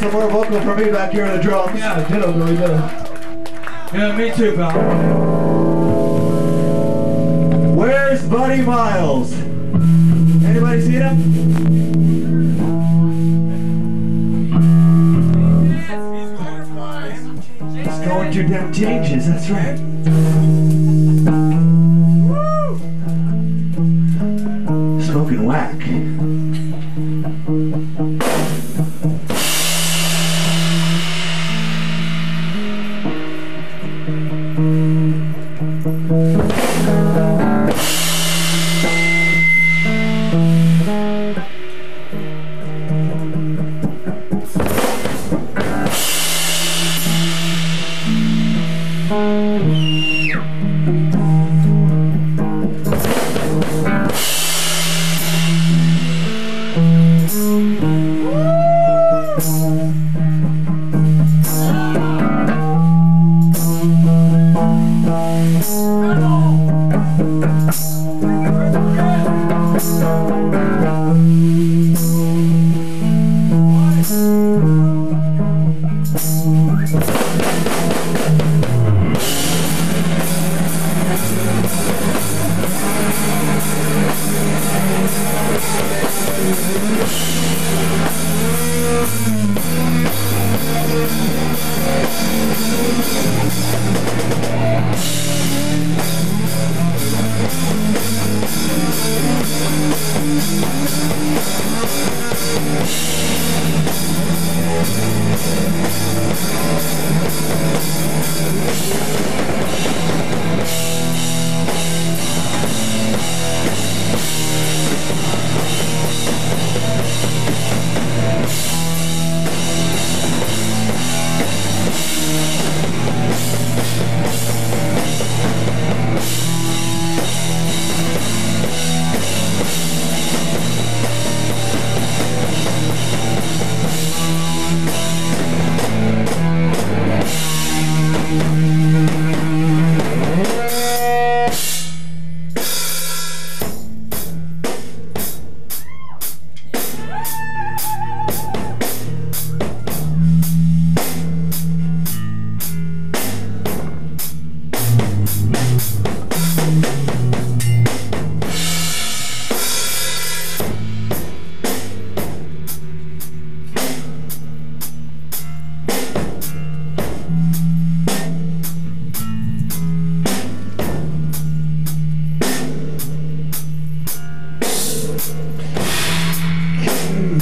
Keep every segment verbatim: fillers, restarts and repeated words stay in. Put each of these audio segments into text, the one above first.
Some more vocal for me back here on the drums. Yeah, ditto, Billy, ditto. Yeah, me too, pal. Where's Buddy Miles? Anybody seen him? He's going through them changes, that's right. Woo! Smoking whack. Bye.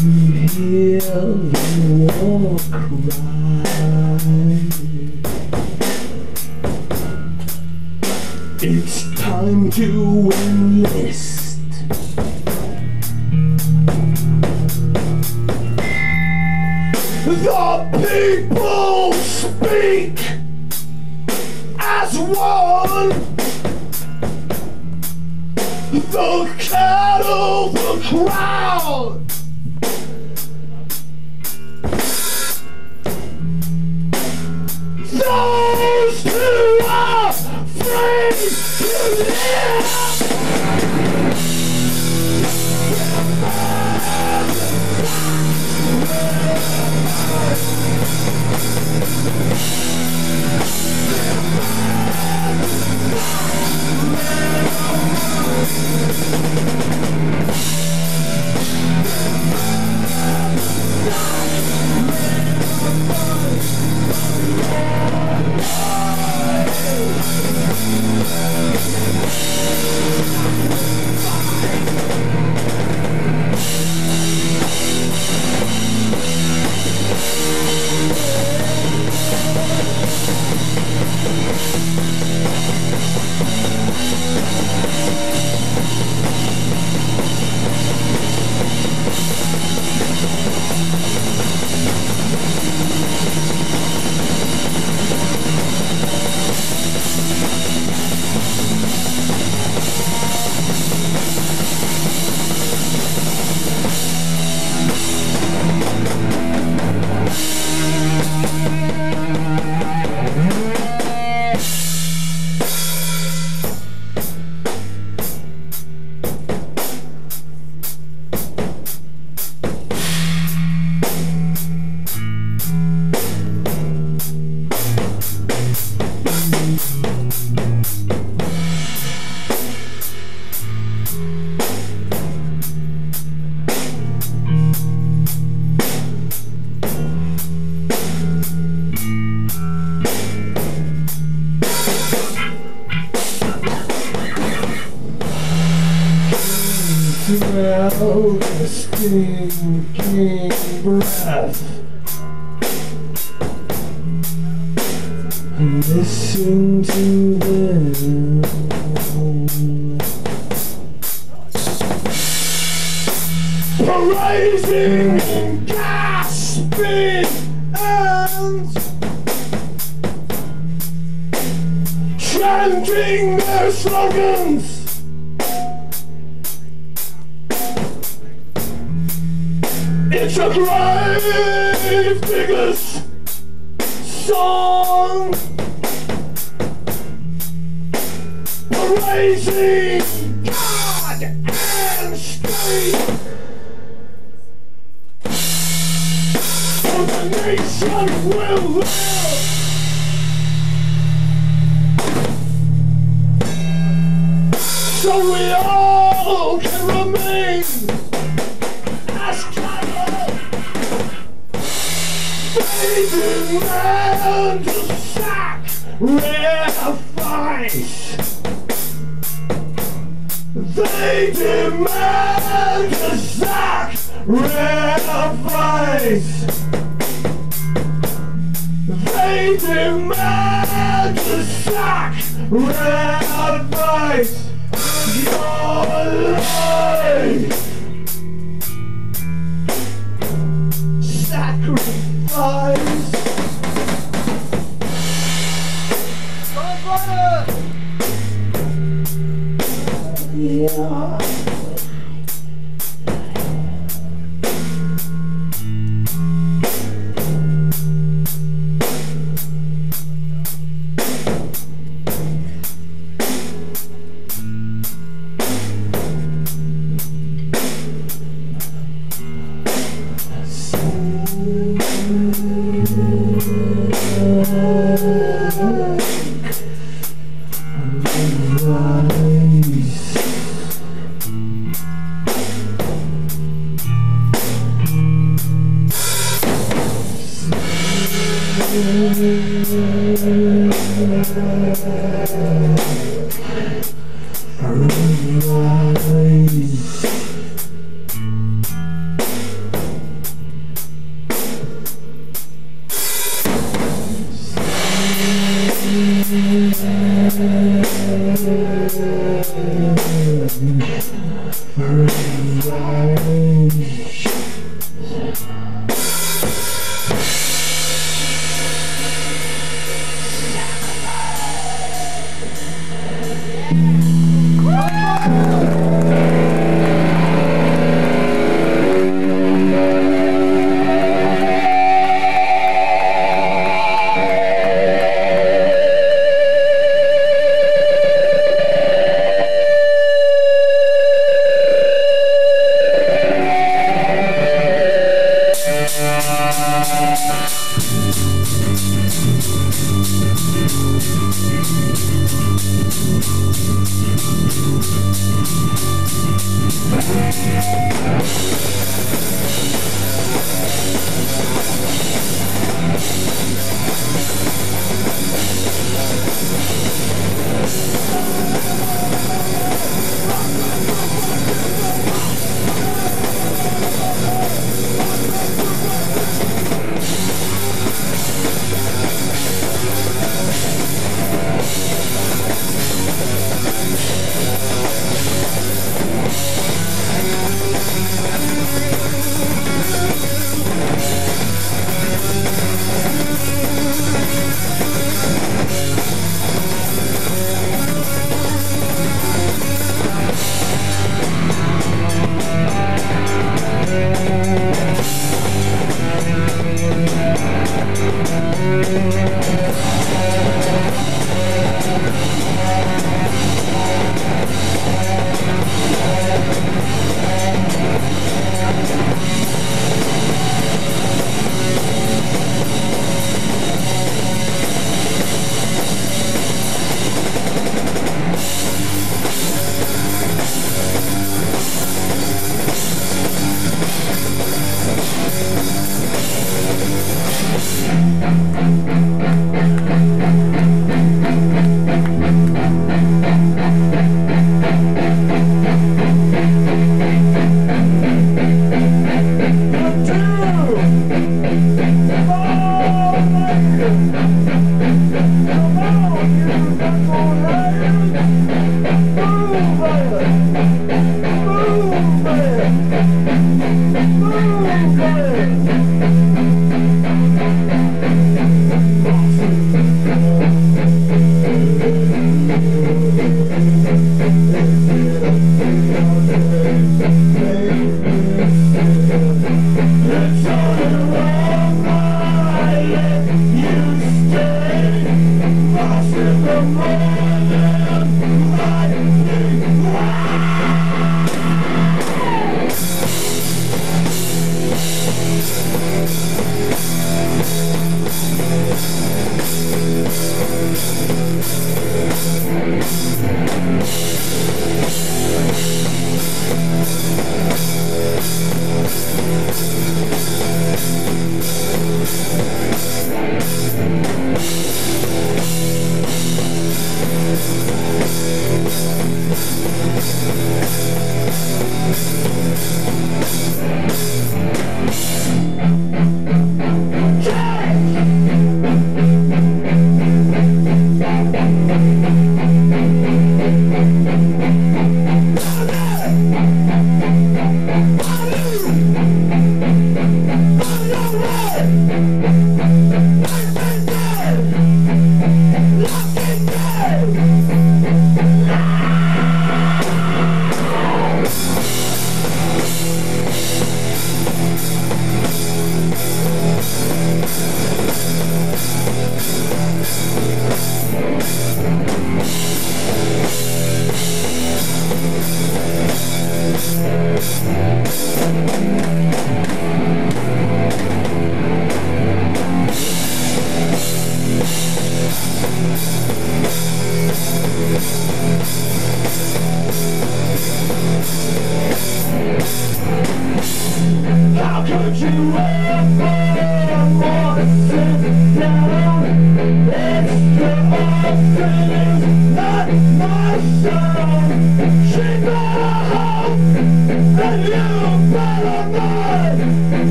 you hear the war cry, it's time to enlist. The people speak as one. The cattle, the crowd. Those who are free to live. Smell the stinking breath and listen to them. Parading and gasping and chanting their slogans. It's a grave digger's song, praising God and state, for the nation will live. So we all can remain as cattle, bathing round to sacrifice. They demand to sacrifice. They demand to sacrifice. Your life, sacrifice. John Bottom. Yeah. Arise.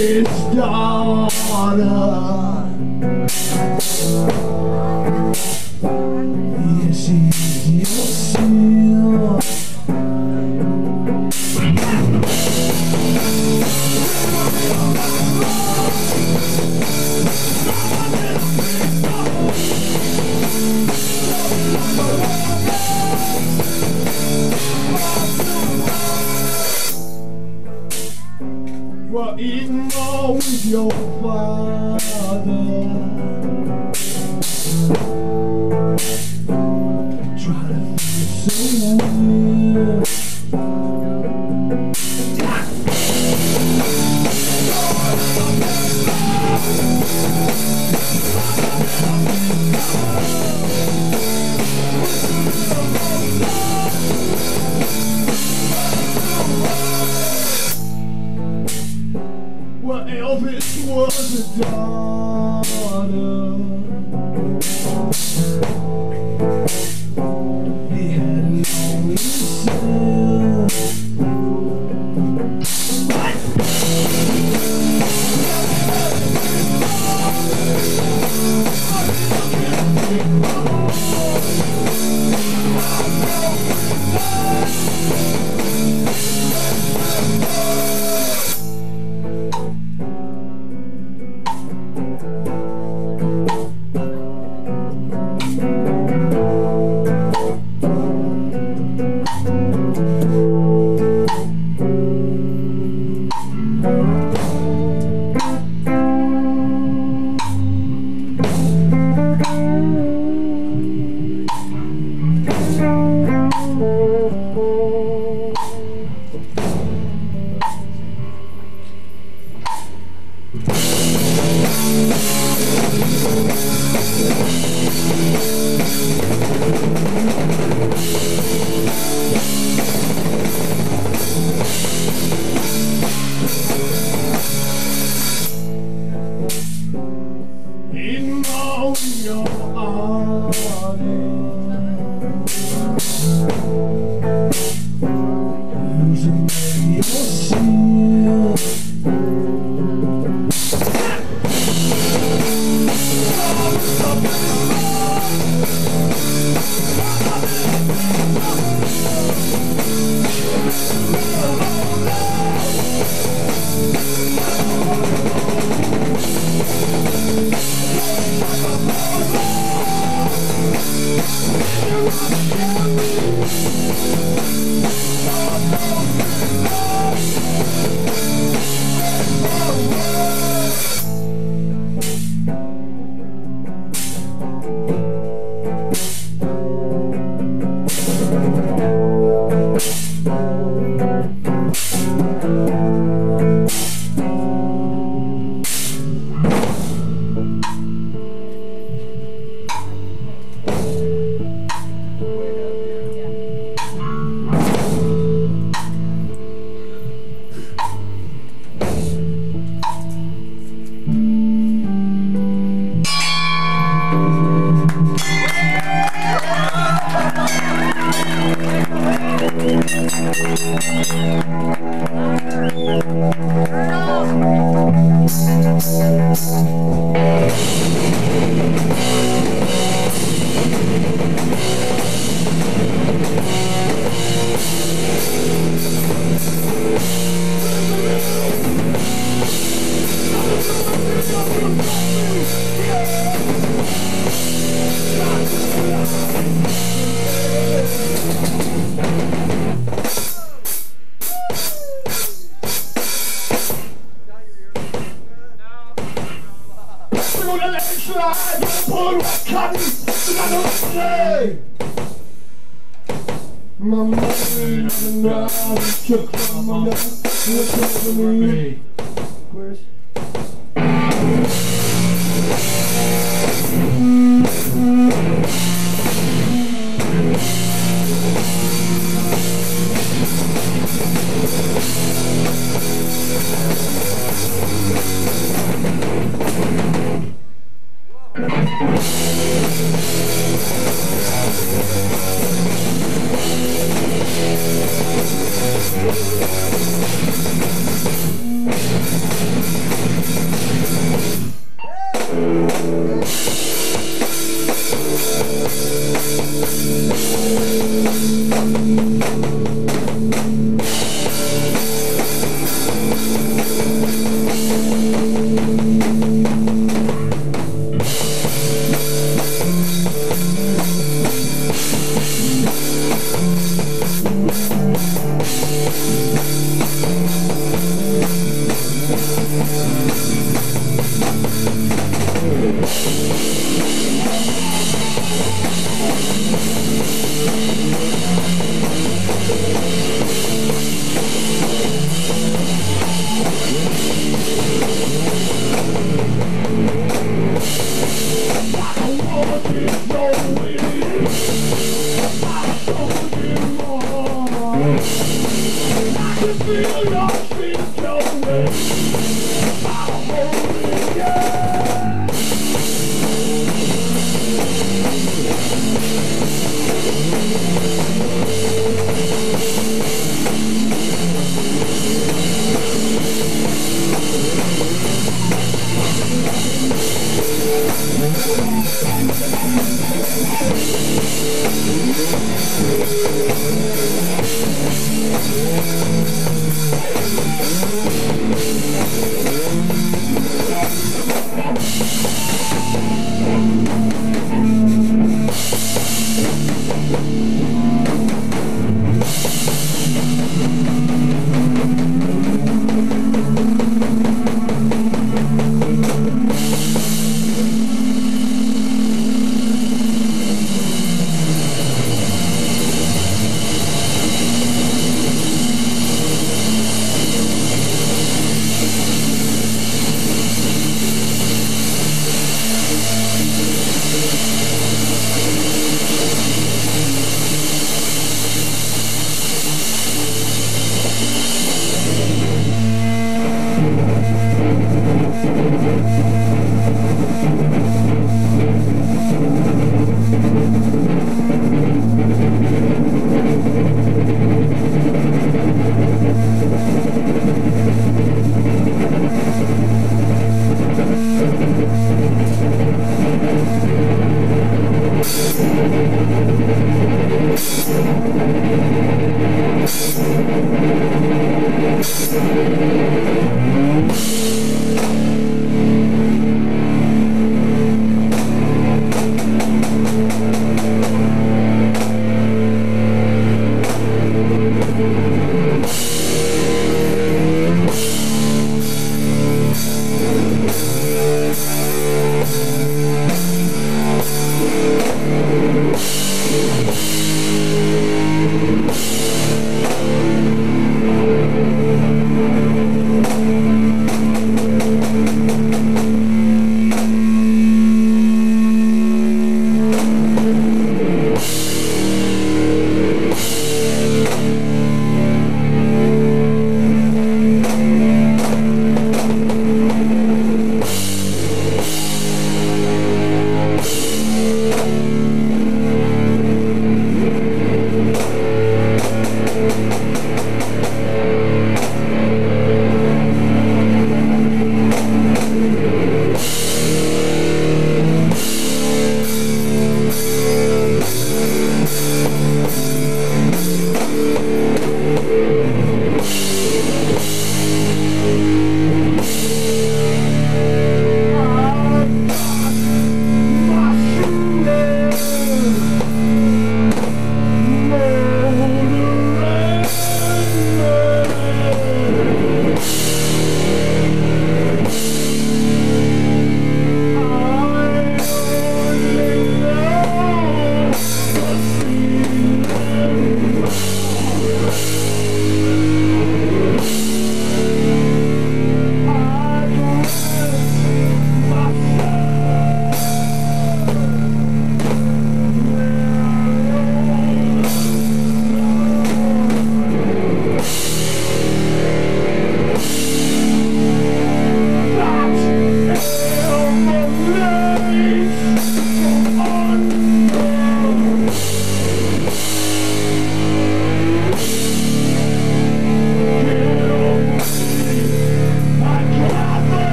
It's daughter. Yes, it's your seal. Well, even though with your father, try to feel so real. Well, Elvis was a daughter. He had an only son. We'll be right back.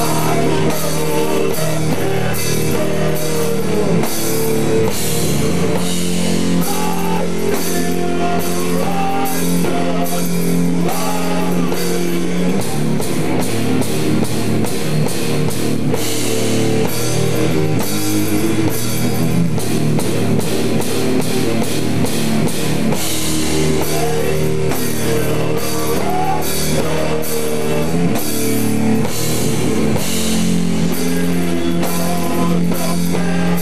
We'll be right back.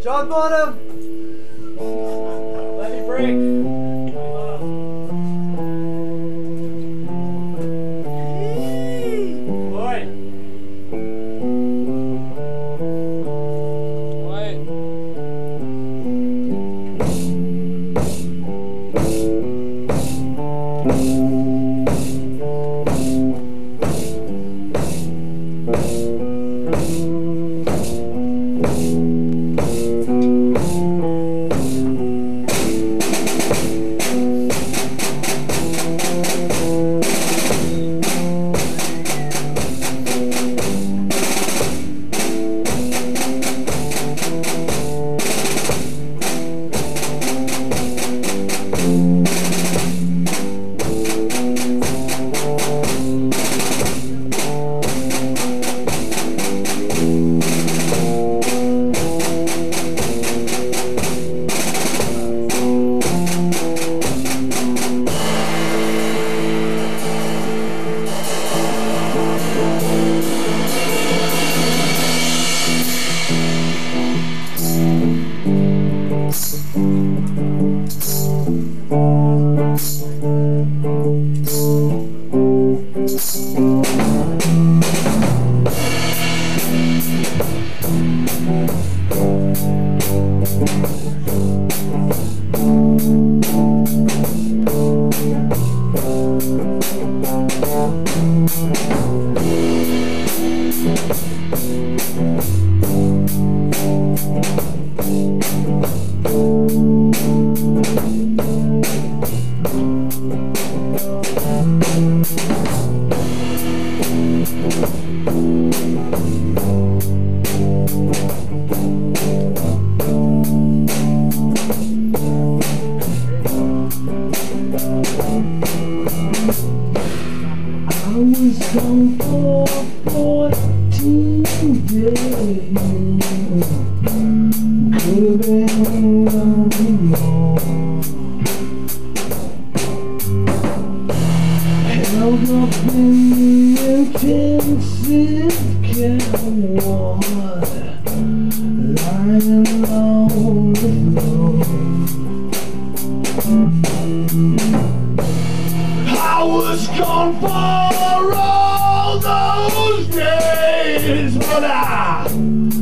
John Bottom! Let me break! Hey. Boy! Boy! I was gone for fourteen days. Could have been loving more. Held up in the intensive care ward, lying on the floor. I was gone for all those days, but I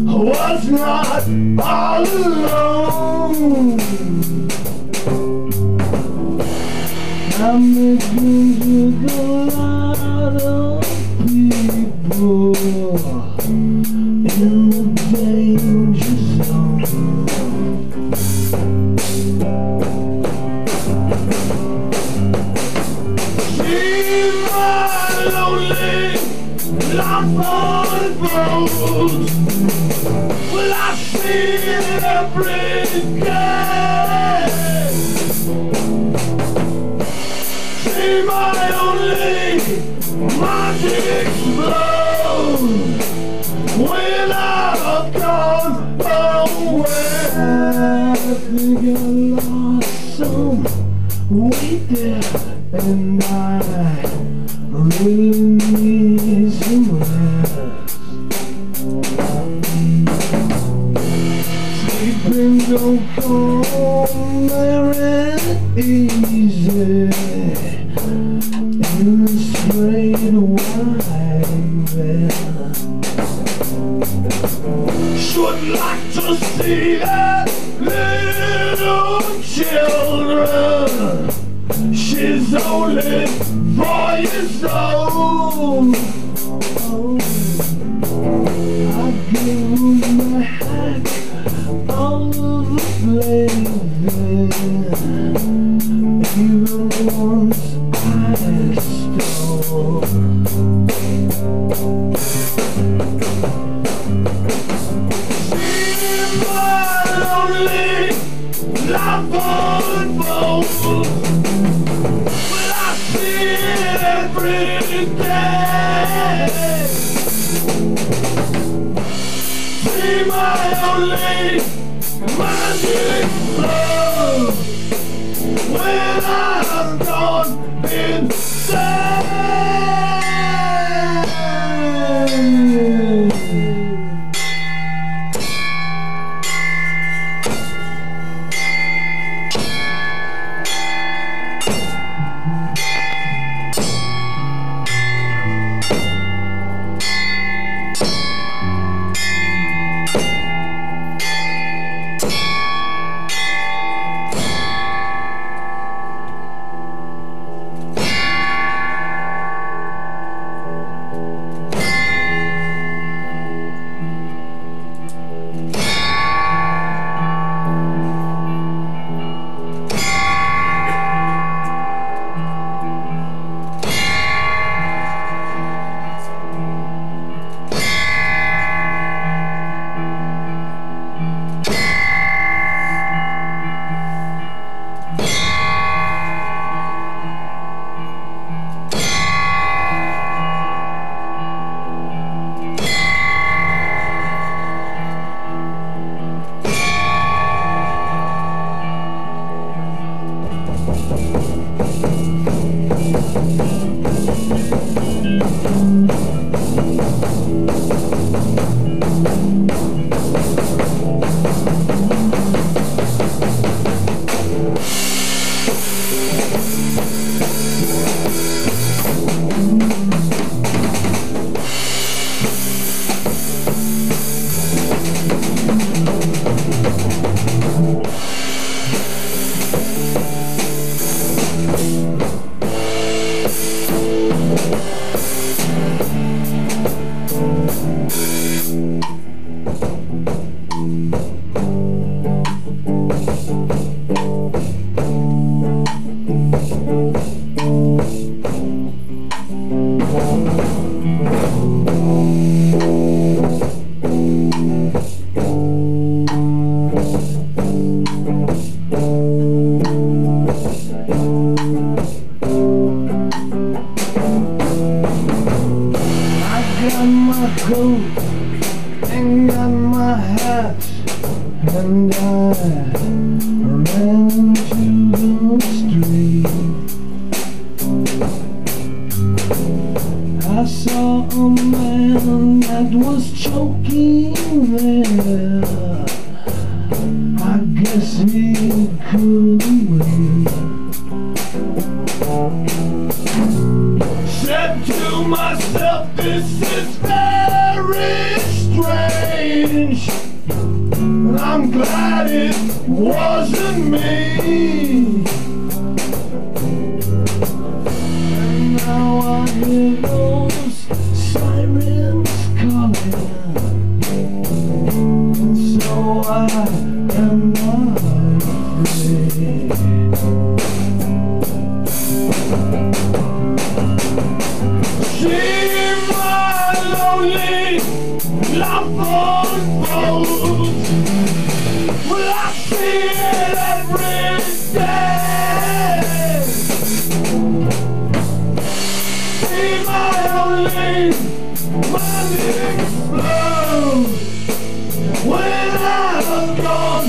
was not all alone. I made friends with a lot of people in the danger zone. See my lonely life unfolds. Well, I see it every day. See my only magic blows when I've gone away. I think I lost some weight there, and I really need some rest. Sleeping don't come very easy in the straight wide bed. Should like to see that little children. She's only four years old. I gave her my heart, all of the blazing, even once I stole. Life unfolds. Well, I see it every day. See my only magic flows when I've gone insane. wasn't me. And now I hear those sirens calling, and so I am not afraid. See my lonely love unfolds. Well, I see it every day. See my only mind explode when I have gone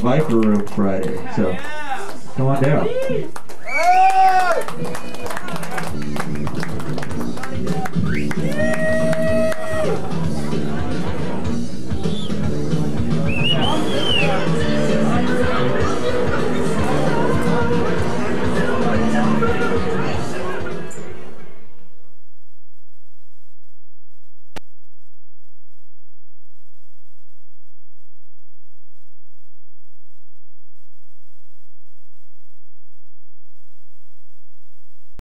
Viper Room Friday, so come on down.